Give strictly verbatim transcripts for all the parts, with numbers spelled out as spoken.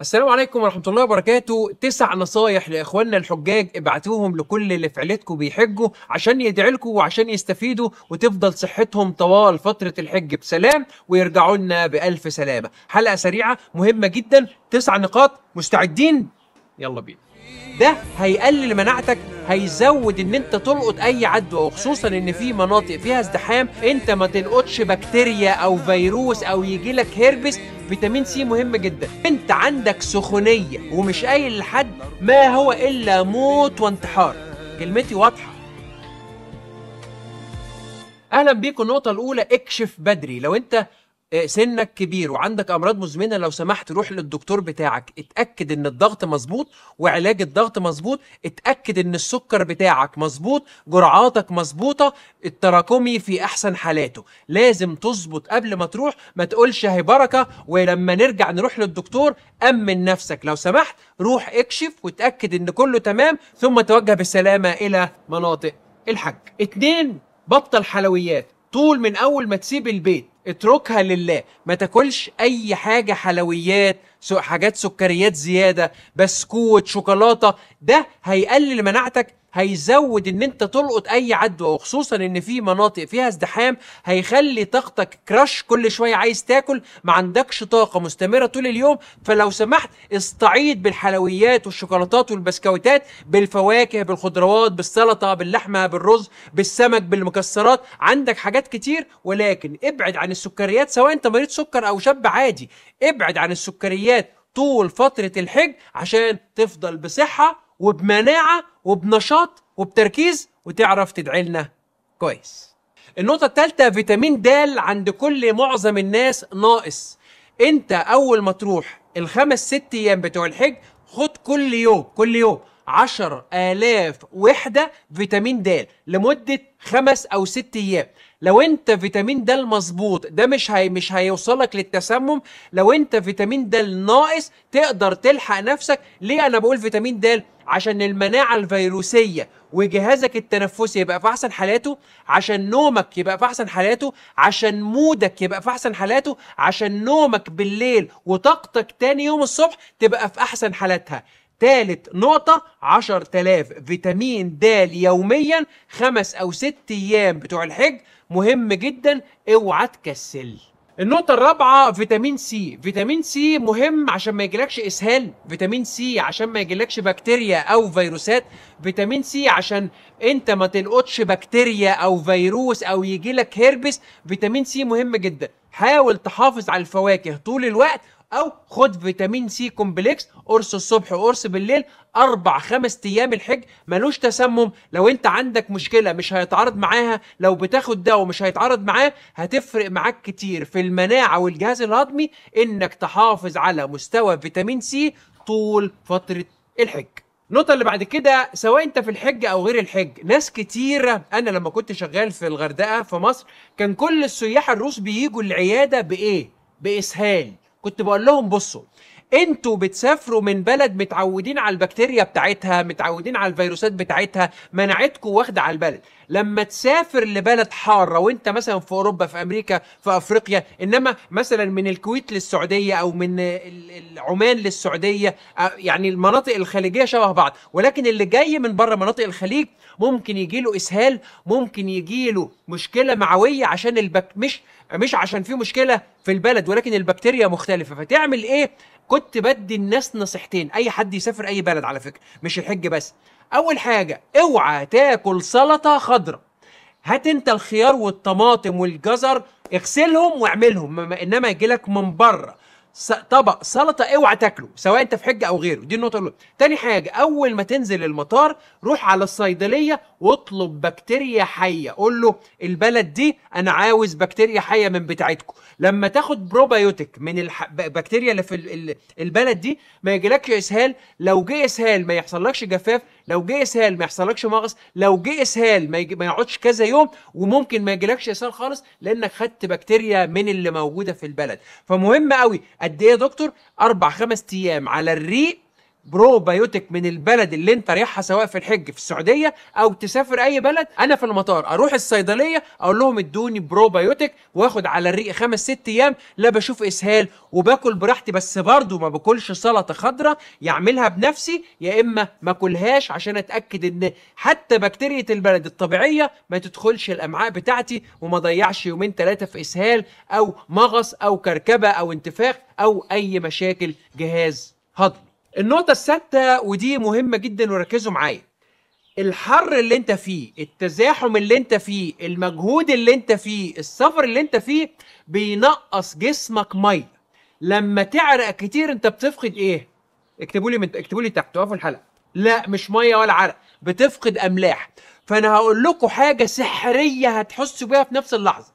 السلام عليكم ورحمة الله وبركاته. تسع نصايح لإخواننا الحجاج، ابعتوهم لكل اللي في عيلتكم بيحجوا عشان يدعيلكم وعشان يستفيدوا وتفضل صحتهم طوال فترة الحج بسلام ويرجعوا لنا بألف سلامة. حلقة سريعة مهمة جدا، تسع نقاط، مستعدين؟ يلا بينا. ده هيقلل مناعتك، هيزود ان انت تلقط اي عدوى، وخصوصا ان في مناطق فيها ازدحام انت ما تلقطش بكتيريا او فيروس او يجي لك هيربس. فيتامين سي مهم جدا. انت عندك سخونيه ومش قايل لحد، ما هو الا موت وانتحار. كلمتي واضحه. اهلا بيكم. النقطه الاولى، اكشف بدري. لو انت سنك كبير وعندك امراض مزمنه لو سمحت روح للدكتور بتاعك، اتاكد ان الضغط مظبوط وعلاج الضغط مظبوط، اتاكد ان السكر بتاعك مظبوط، جرعاتك مظبوطه، التراكمي في احسن حالاته. لازم تظبط قبل ما تروح، ما تقولش هي بركه ولما نرجع نروح للدكتور. امن نفسك لو سمحت، روح اكشف وتاكد ان كله تمام ثم توجه بالسلامه الى مناطق الحج. اتنين، بطل حلويات طول من اول ما تسيب البيت، اتركها لله. ما تاكلش اي حاجه حلويات، حاجات سكريات زياده، بسكوت، شوكولاته. ده هيقلل مناعتك، هيزود ان انت تلقط اي عدوى، وخصوصا ان في مناطق فيها ازدحام هيخلي طاقتك كراش، كل شويه عايز تاكل، ما عندكش طاقه مستمره طول اليوم. فلو سمحت استعيد بالحلويات والشوكولاتات والبسكوتات، بالفواكه، بالخضروات، بالسلطه، باللحمه، بالرز، بالسمك، بالمكسرات. عندك حاجات كتير، ولكن ابعد عن السكريات سواء انت مريض سكر او شاب عادي. ابعد عن السكريات طول فتره الحج عشان تفضل بصحه وبمناعة وبنشاط وبتركيز وتعرف تدعي لنا كويس. النقطة الثالثة، فيتامين د عند كل معظم الناس ناقص. انت أول ما تروح الخمس ست أيام بتوع الحج خد كل يوم كل يوم عشر آلاف وحدة فيتامين د لمدة خمس أو ست أيام. لو أنت فيتامين د مظبوط ده مش هي مش هيوصلك للتسمم. لو أنت فيتامين د ناقص تقدر تلحق نفسك. ليه أنا بقول فيتامين د؟ عشان المناعة الفيروسية وجهازك التنفسي يبقى في أحسن حالاته، عشان نومك يبقى في أحسن حالاته، عشان مودك يبقى في أحسن حالاته، عشان نومك بالليل وطاقتك تاني يوم الصبح تبقى في أحسن حالاتها. تالت نقطة، عشرة آلاف فيتامين د يوميا خمس أو ست أيام بتوع الحج، مهم جدا، اوعى تكسل. النقطة الرابعة، فيتامين سي. فيتامين سي مهم عشان ما يجيلكش اسهال، فيتامين سي عشان ما يجيلكش بكتيريا او فيروسات، فيتامين سي عشان انت ما تلقطش بكتيريا او فيروس او يجيلك هيربس. فيتامين سي مهم جدا. حاول تحافظ على الفواكه طول الوقت، او خد فيتامين سي كومبلكس، قرص الصبح وقرص بالليل، اربع خمس ايام الحج ملوش تسمم. لو انت عندك مشكله مش هيتعارض معاها، لو بتاخد ده ومش هيتعارض معاه، هتفرق معاك كتير في المناعه والجهاز الهضمي انك تحافظ على مستوى فيتامين سي طول فتره الحج. النقطة اللي بعد كده، سواء انت في الحج او غير الحج، ناس كتيرة، انا لما كنت شغال في الغردقه في مصر كان كل السياح الروس بييجوا العياده بايه؟ باسهال. كنت بقول لهم بصوا، انتوا بتسافروا من بلد متعودين على البكتيريا بتاعتها، متعودين على الفيروسات بتاعتها، مناعتكم واخده على البلد. لما تسافر لبلد حاره، وانت مثلا في اوروبا، في امريكا، في افريقيا، انما مثلا من الكويت للسعوديه او من عمان للسعوديه، يعني المناطق الخليجيه شبه بعض، ولكن اللي جاي من بره مناطق الخليج ممكن يجيله اسهال، ممكن يجيله مشكله معويه، عشان البك... مش مش عشان في مشكله في البلد، ولكن البكتيريا مختلفه. فتعمل ايه؟ كنت بدي الناس نصيحتين، اي حد يسافر اي بلد على فكره مش الحج بس. اول حاجه، اوعى تاكل سلطه خضراء. هات انت الخيار والطماطم والجزر، اغسلهم واعملهم، انما يجيلك من بره طبق سلطه اوعى تاكله، سواء انت في حج او غيره. دي النقطه الاولى. تاني حاجه، اول ما تنزل المطار روح على الصيدليه واطلب بكتيريا حيه، قول له البلد دي انا عاوز بكتيريا حيه من بتاعتكم. لما تاخد بروبيوتيك من البكتيريا اللي في البلد دي ما يجيلكش اسهال. لو جه اسهال ما يحصلكش جفاف، لو جه اسهال ما يحصلكش مغص، لو جه اسهال ما يقعدش كذا يوم، وممكن ما يجيلكش اسهال خالص لانك خدت بكتيريا من اللي موجوده في البلد. فمهم قوي قد ايه يا دكتور؟ اربع خمس ايام على الريق بروبيوتيك من البلد اللي انت رايحها، سواء في الحج في السعوديه او تسافر اي بلد، انا في المطار اروح الصيدليه اقول لهم ادوني بروبيوتيك واخد على الريق خمس ست ايام، لا بشوف اسهال وباكل براحتي، بس برضه ما باكلش سلطه خضراء يعملها بنفسي، يا اما ما اكلهاش عشان اتاكد ان حتى بكتيريا البلد الطبيعيه ما تدخلش الامعاء بتاعتي وما ضيعش يومين ثلاثه في اسهال او مغص او كركبه او انتفاخ او اي مشاكل جهاز هضمي. النقطة السادسة ودي مهمة جدا وركزوا معايا، الحر اللي انت فيه، التزاحم اللي انت فيه، المجهود اللي انت فيه، السفر اللي انت فيه بينقص جسمك مية. لما تعرق كتير انت بتفقد ايه؟ اكتبوا لي من... اكتبوا لي تحت وقفوا الحلقة. لا مش مية ولا عرق، بتفقد املاح. فانا هقول لكم حاجة سحرية هتحسوا بيها في نفس اللحظة.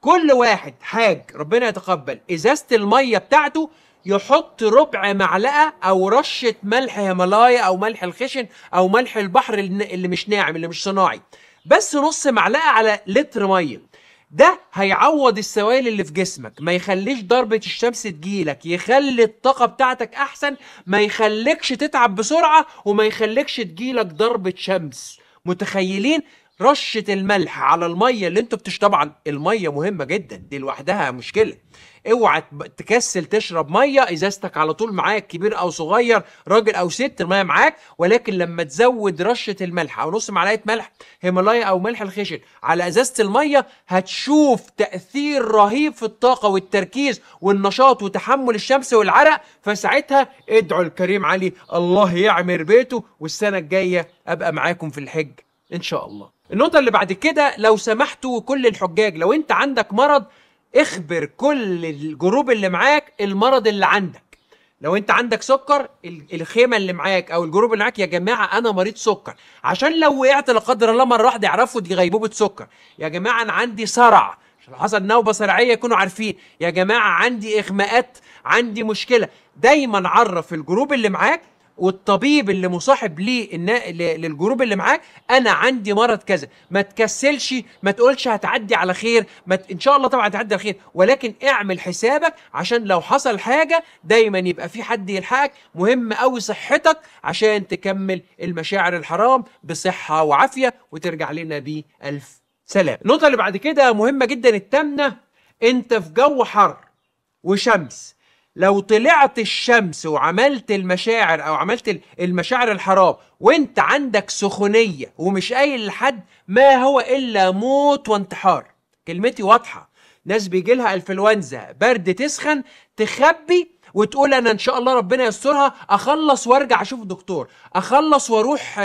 كل واحد حاج ربنا يتقبل ازازة المية بتاعته يحط ربع معلقه او رشه ملح هيمالايا او ملح الخشن او ملح البحر اللي مش ناعم اللي مش صناعي، بس نص معلقه على لتر ميه. ده هيعوض السوائل اللي في جسمك، ما يخليش ضربه الشمس تجيلك، يخلي الطاقه بتاعتك احسن، ما يخليكش تتعب بسرعه، وما يخليكش تجيلك ضربه شمس. متخيلين رشه الملح على الميه اللي انتوا بتش طبعا الميه مهمه جدا دي لوحدها مشكله، اوعى تكسل تشرب ميه، ازازتك على طول معاك كبير او صغير راجل او ست الميه معاك، ولكن لما تزود رشه الملح او نص معلقه ملح هيمالايا او ملح الخشن على ازازه الميه هتشوف تاثير رهيب في الطاقه والتركيز والنشاط وتحمل الشمس والعرق. فساعتها ادعوا لكريم علي الله يعمر بيته، والسنه الجايه ابقى معاكم في الحج ان شاء الله. النقطه اللي بعد كده لو سمحتوا كل الحجاج، لو انت عندك مرض اخبر كل الجروب اللي معاك المرض اللي عندك. لو انت عندك سكر الخيمه اللي معاك او الجروب اللي معاك يا جماعه انا مريض سكر، عشان لو وقعت لا قدر الله مره واحده يعرفوا دي غيبوبه سكر. يا جماعه انا عندي صرع، لو حصل نوبه صرعيه يكونوا عارفين. يا جماعه عندي اغماءات، عندي مشكله. دايما عرف الجروب اللي معاك والطبيب اللي مصاحب ليه للجروب اللي معاك انا عندي مرض كذا. ما تكسلش، ما تقولش هتعدي على خير، ما ت... ان شاء الله طبعا هتعدي على خير، ولكن اعمل حسابك عشان لو حصل حاجه دايما يبقى في حد يلحقك. مهم قوي صحتك عشان تكمل المشاعر الحرام بصحه وعافيه وترجع لنا بالف سلام. النقطه اللي بعد كده مهمه جدا التامنه، انت في جو حر وشمس، لو طلعت الشمس وعملت المشاعر او عملت المشاعر الحرام وانت عندك سخونيه ومش قايل لحد، ما هو الا موت وانتحار. كلمتي واضحه، ناس بيجي لها انفلونزا برد تسخن تخبي وتقول انا ان شاء الله ربنا يسترها اخلص وارجع اشوف دكتور، اخلص واروح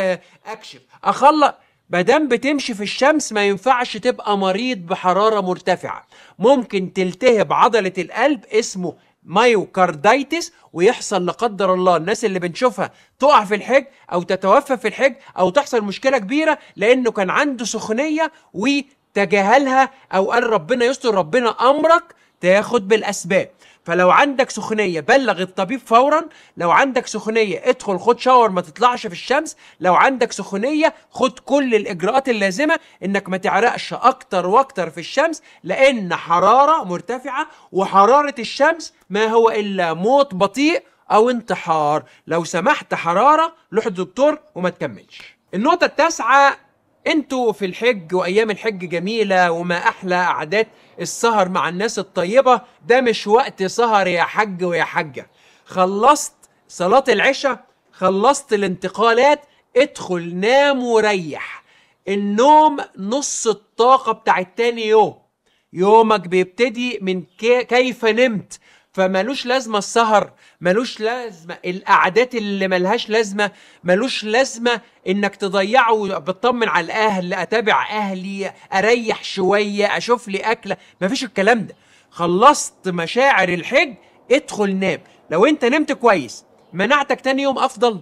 اكشف، اخلص. ما دام بتمشي في الشمس ما ينفعش تبقى مريض بحراره مرتفعه، ممكن تلتهب عضله القلب اسمه مايوكاردايتس ويحصل لا قدر الله الناس اللي بنشوفها تقع في الحج او تتوفى في الحج او تحصل مشكله كبيره لانه كان عنده سخونيه وتجاهلها او قال ربنا يستر. ربنا امرك تاخد بالاسباب، فلو عندك سخونيه بلغ الطبيب فورا، لو عندك سخونيه ادخل خد شاور ما تطلعش في الشمس، لو عندك سخونيه خد كل الاجراءات اللازمه انك ما تعرقش اكتر واكتر في الشمس، لان حراره مرتفعه وحراره الشمس ما هو الا موت بطيء او انتحار. لو سمحت حراره روح للدكتور وما تكملش. النقطه التاسعه، انتوا في الحج وايام الحج جميله وما احلى قعدات السهر مع الناس الطيبه، ده مش وقت سهر يا حج ويا حجه. خلصت صلاه العشاء، خلصت الانتقالات، ادخل نام وريح. النوم نص الطاقه بتاع تاني يوم، يومك بيبتدي من كي... كيف نمت. فمالوش لازمه السهر، مالوش لازمه القعدات اللي مالهاش لازمه، مالوش لازمه انك تضيعه. بتطمن على الاهل، اتابع اهلي، اريح شويه، اشوف لي اكله، مفيش الكلام ده. خلصت مشاعر الحج ادخل نام. لو انت نمت كويس مناعتك تاني يوم افضل،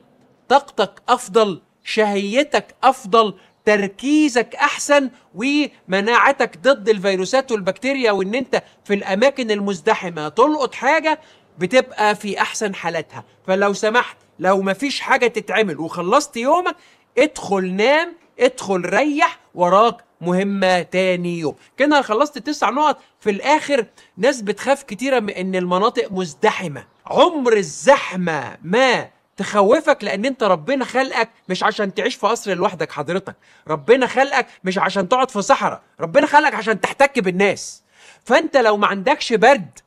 طاقتك افضل، شهيتك افضل، تركيزك احسن، ومناعتك ضد الفيروسات والبكتيريا، وان انت في الاماكن المزدحمه تلقط حاجه بتبقى في احسن حالاتها. فلو سمحت لو مفيش حاجه تتعمل وخلصت يومك ادخل نام، ادخل ريح، وراك مهمه تاني يوم. كده خلصت تسع نقط. في الاخر ناس بتخاف كتيره من ان المناطق مزدحمه، عمر الزحمه ما تخوفك، لان انت ربنا خلقك مش عشان تعيش في قصر لوحدك حضرتك، ربنا خلقك مش عشان تقعد في صحراء، ربنا خلقك عشان تحتك بالناس. فانت لو ما عندكش برد،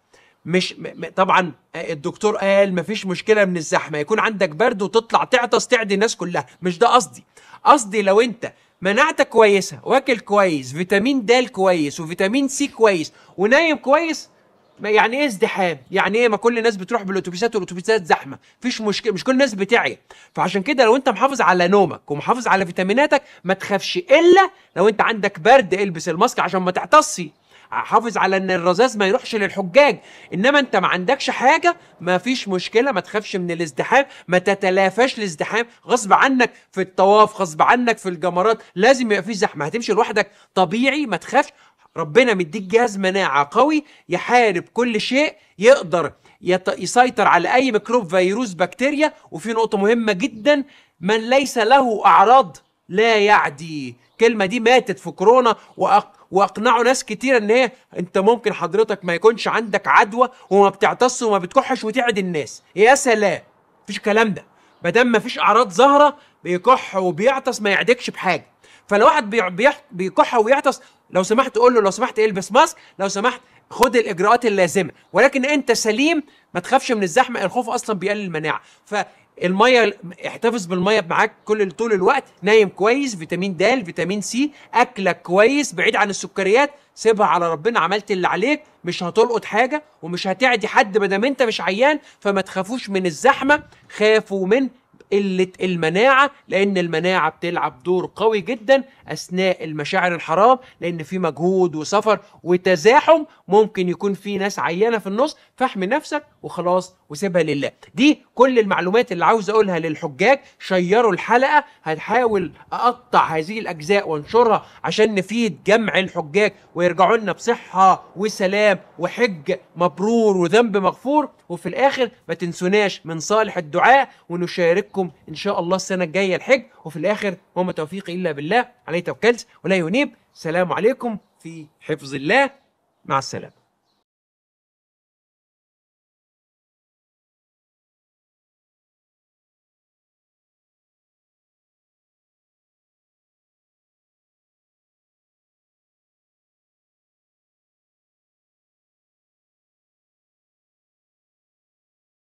مش طبعا الدكتور قال مفيش مشكله من الزحمه يكون عندك برد وتطلع تعطس تعدي الناس كلها، مش ده قصدي. قصدي لو انت مناعتك كويسه، واكل كويس، فيتامين د كويس وفيتامين سي كويس، ونايم كويس. يعني ايه ازدحام؟ يعني ايه ما كل الناس بتروح بالاتوبيسات والاتوبيسات زحمه؟ مفيش مشكله، مش كل الناس بتعيا. فعشان كده لو انت محافظ على نومك ومحافظ على فيتاميناتك ما تخافش، الا لو انت عندك برد البس الماسك عشان ما تعطسي، حافظ على ان الرذاذ ما يروحش للحجاج. انما انت ما عندكش حاجه، ما فيش مشكله، ما تخافش من الازدحام، ما تتلافاش الازدحام غصب عنك. في الطواف غصب عنك، في الجمرات لازم يبقى في زحمه. هتمشي لوحدك طبيعي، ما تخافش، ربنا مديك جهاز مناعه قوي يحارب كل شيء، يقدر يسيطر على اي ميكروب، فيروس، بكتيريا. وفي نقطه مهمه جدا، من ليس له اعراض لا يعدي. الكلمه دي ماتت في كورونا وأق... واقنعوا ناس كتير ان هي انت ممكن حضرتك ما يكونش عندك عدوى وما بتعتص وما بتكحش وتعدي الناس. يا سلام، مفيش الكلام ده، ما دام مفيش اعراض ظاهره بيكح وبيعطس ما يعدكش بحاجه. فلو واحد بيكح ويعطس لو سمحت قول له لو سمحت البس ماسك، لو سمحت خد الاجراءات اللازمه، ولكن انت سليم ما تخافش من الزحمه، الخوف اصلا بيقلل المناعه. ف الميه احتفظ بالميه معاك كل طول الوقت، نايم كويس، فيتامين د، فيتامين سي، اكلك كويس، بعيد عن السكريات، سيبها على ربنا، عملت اللي عليك، مش هتلقط حاجه ومش هتعدي حد ما دام انت مش عيان. فما تخافوش من الزحمه، خافوا من قله المناعه، لان المناعه بتلعب دور قوي جدا اثناء المشاعر الحرام، لان في مجهود وسفر وتزاحم، ممكن يكون في ناس عيانه في النص، فاحمي نفسك وخلاص وسيبها لله. دي كل المعلومات اللي عاوز اقولها للحجاج. شيروا الحلقه، هنحاول اقطع هذه الاجزاء وانشرها عشان نفيد جمع الحجاج ويرجعوا لنا بصحه وسلام وحج مبرور وذنب مغفور. وفي الاخر ما تنسوناش من صالح الدعاء، ونشارككم ان شاء الله السنه الجايه الحج. وفي الاخر وما توفيقي الا بالله، عليه توكلت ولا ينيب. سلام عليكم، في حفظ الله، مع السلامه.